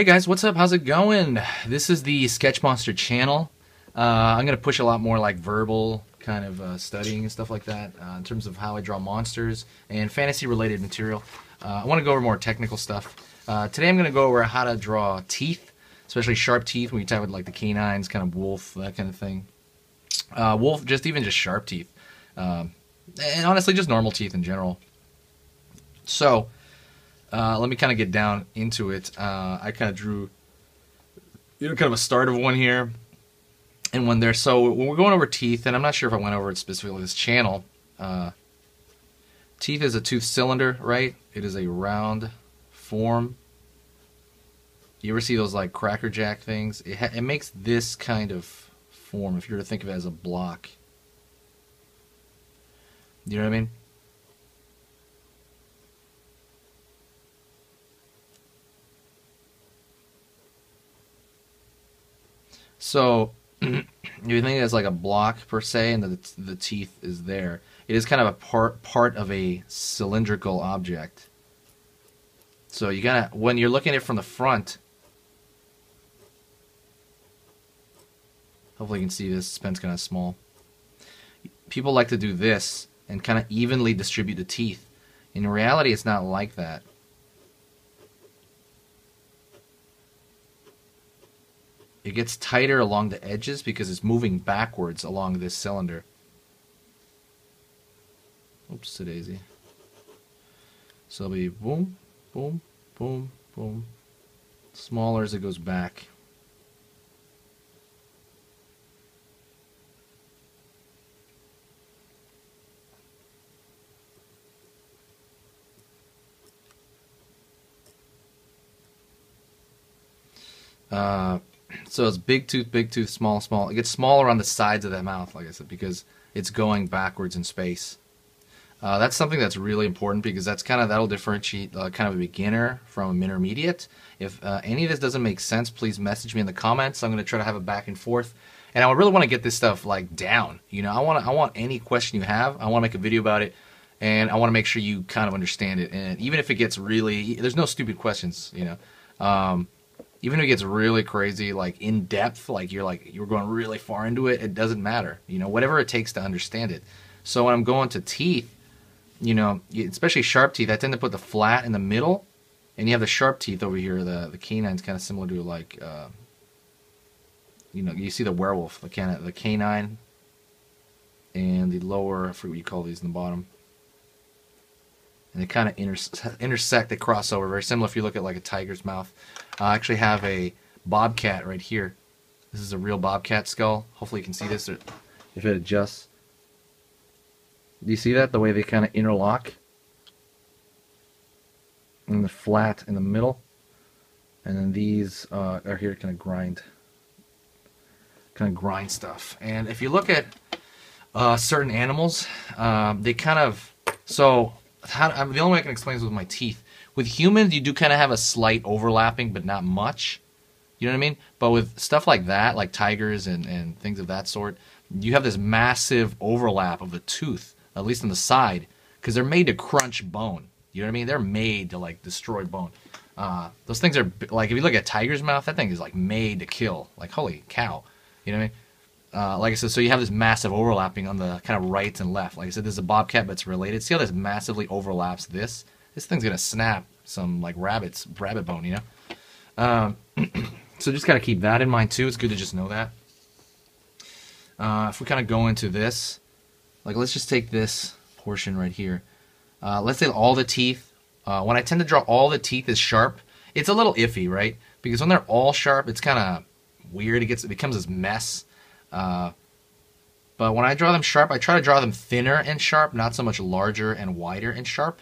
Hey guys, what's up? How's it going? This is the Sketch Monster channel. I'm going to push a lot more like verbal kind of studying and stuff like that in terms of how I draw monsters and fantasy related material. I want to go over more technical stuff. Today I'm going to go over how to draw teeth, especially sharp teeth when you talk about like the canines, kind of wolf, that kind of thing. Wolf, even just sharp teeth. And honestly just normal teeth in general. So let me kind of get down into it. I kind of drew, kind of a start of one here and one there. So when we're going over teeth, and I'm not sure if I went over it specifically on this channel, teeth is a tooth cylinder, right? It is a round form. You ever see those like Cracker Jack things? It makes this kind of form, if you were to think of it as a block. You know what I mean? So, you think it's like a block per se, and the teeth is there. It is kind of a part of a cylindrical object. So you gotta, when you're looking at it from the front, hopefully you can see this. It's kind of small. People like to do this and kind of evenly distribute the teeth. In reality, it's not like that. It gets tighter along the edges because it's moving backwards along this cylinder. Oops, too daisy. So it'll be boom, boom, boom, boom. Smaller as it goes back. So it's big tooth, small, small. It gets smaller on the sides of that mouth, like I said, because it's going backwards in space. That's something that's really important because that's kind of, that'll differentiate kind of a beginner from an intermediate. If any of this doesn't make sense, please message me in the comments. I'm going to try to have a back and forth. And I really want to get this stuff like down. You know, I want any question you have. I want to make a video about it. And I want to make sure you kind of understand it. And even if it gets really, there's no stupid questions, you know. Even if it gets really crazy, like in depth, like you're going really far into it, it doesn't matter. You know, whatever it takes to understand it. So when I'm going to teeth, you know, especially sharp teeth, I tend to put the flat in the middle, and you have the sharp teeth over here. The canine's kind of similar to like, you know, you see the werewolf, the canine, and the lower, I forget what you call these in the bottom. And they kind of intersect, they cross over. Very similar if you look at like a tiger's mouth. I actually have a bobcat right here. This is a real bobcat skull. Hopefully you can see this if it adjusts. Do you see that? The way they kind of interlock. And the flat in the middle. And then these are here to kind of grind. Kind of grind stuff. And if you look at certain animals, they kind of... So... the only way I can explain this with my teeth. With humans, you do kind of have a slight overlapping, but not much. You know what I mean? But with stuff like that, like tigers and things of that sort, you have this massive overlap of the tooth, at least on the side, because they're made to crunch bone. You know what I mean? They're made to, like, destroy bone. Those things are, like, if you look at a tiger's mouth, that thing is, like, made to kill. Like, holy cow. You know what I mean? Like I said, so you have this massive overlapping on the kind of right and left. Like I said, this is a bobcat, but it's related. See how this massively overlaps this? This thing's going to snap some, like, rabbit bone, you know? So just kind of keep that in mind, too. It's good to just know that. If we kind of go into this, like, let's just take this portion right here. Let's say all the teeth. When I tend to draw all the teeth as sharp, it's a little iffy, right? Because when they're all sharp, it's kind of weird. It becomes this mess. But when I draw them sharp, I try to draw them thinner and sharp, not so much larger and wider and sharp.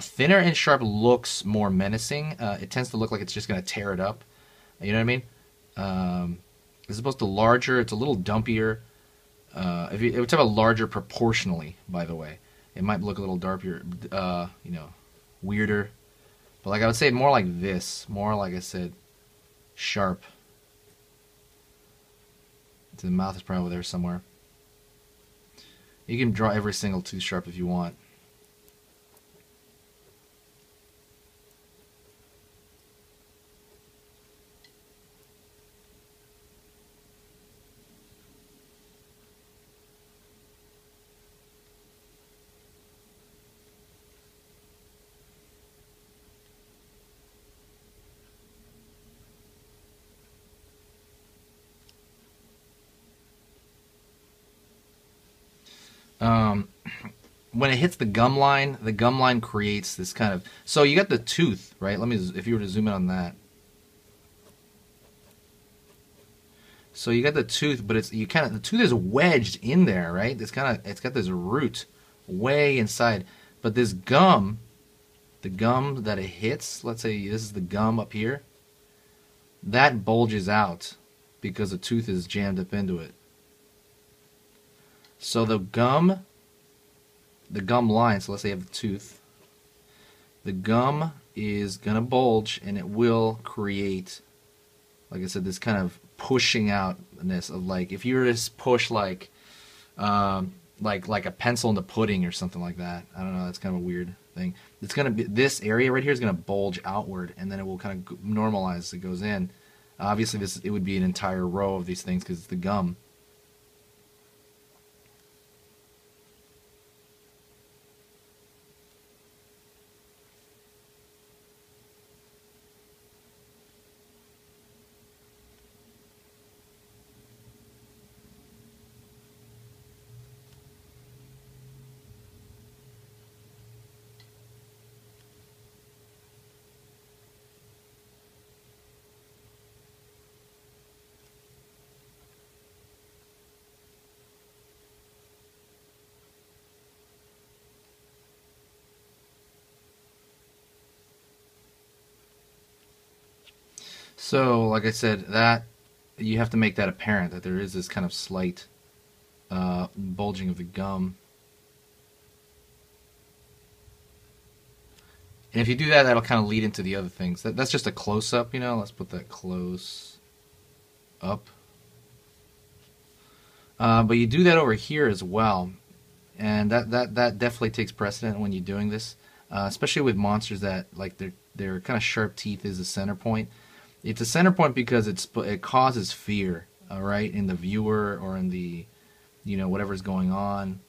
Thinner and sharp looks more menacing. It tends to look like it's just going to tear it up. You know what I mean? As opposed to larger, it's a little dumpier. If you talk about larger proportionally, by the way, it might look a little darker, you know, weirder. But like I would say, more like this, more like I said, sharp. The mouth is probably there somewhere. You can draw every single tooth sharp if you want. when it hits the gum line creates this kind of... So you got the tooth, right? Let me, if you were to zoom in on that. So you got the tooth, but it's, you kind of, the tooth is wedged in there, right? It's kind of, it's got this root way inside. But this gum, the gum that it hits, let's say this is the gum up here, that bulges out because the tooth is jammed up into it. So the gum line, so let's say you have the tooth, the gum is going to bulge and it will create, like I said, this kind of pushing outness of, like, if you were to push like a pencil into pudding or something like that. I don't know, that's kind of a weird thing. It's going to be, this area right here is going to bulge outward and then it will kind of normalize as it goes in. Obviously this, it would be an entire row of these things because it's the gum. So, like I said, that you have to make that apparent, that there is this kind of slight bulging of the gum. And if you do that, that'll kind of lead into the other things. That's just a close-up, you know? Let's put that close up. But you do that over here as well. And that definitely takes precedent when you're doing this, especially with monsters that, like, their kind of sharp teeth is the center point. It's a center point because it causes fear, all right, in the viewer or in the, you know, whatever's going on.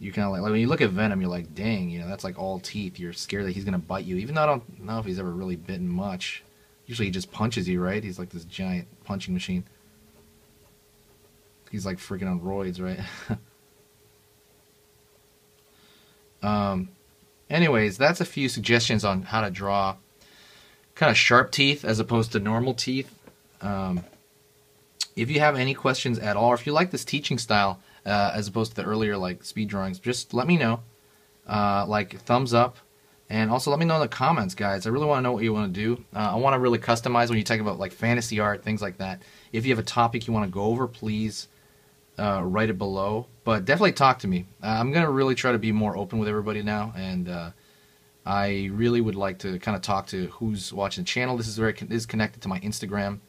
You kind of like when you look at Venom, you're like, dang, you know, that's like all teeth. You're scared that he's gonna bite you, even though I don't know if he's ever really bitten much. Usually he just punches you, right? He's like this giant punching machine. He's like freaking on roids, right? Anyways, that's a few suggestions on how to draw kind of sharp teeth as opposed to normal teeth. If you have any questions at all, or if you like this teaching style as opposed to the earlier like speed drawings, just let me know, like thumbs up, and also let me know in the comments, guys. I really want to know what you want to do. I want to really customize when you talk about like fantasy art, things like that. If you have a topic you want to go over, please write it below, but definitely talk to me. I'm going to really try to be more open with everybody now, and I really would like to kind of talk to who's watching the channel. This is where it is connected to my Instagram.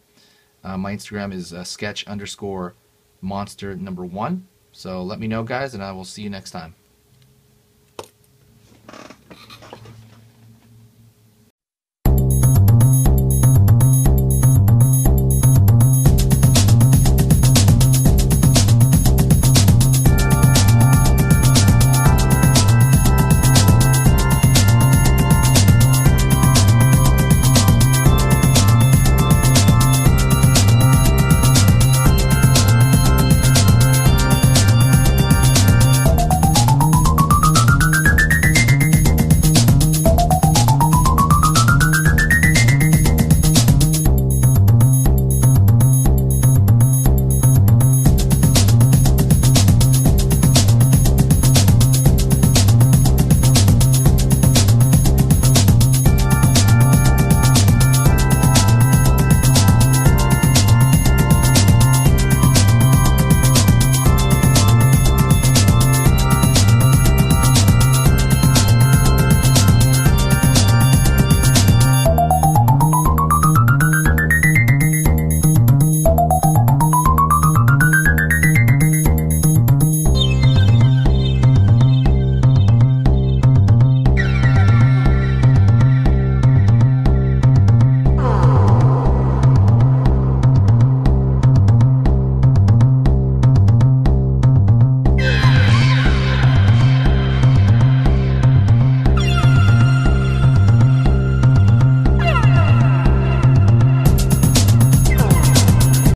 My Instagram is sketch_monster1. So let me know, guys, and I will see you next time.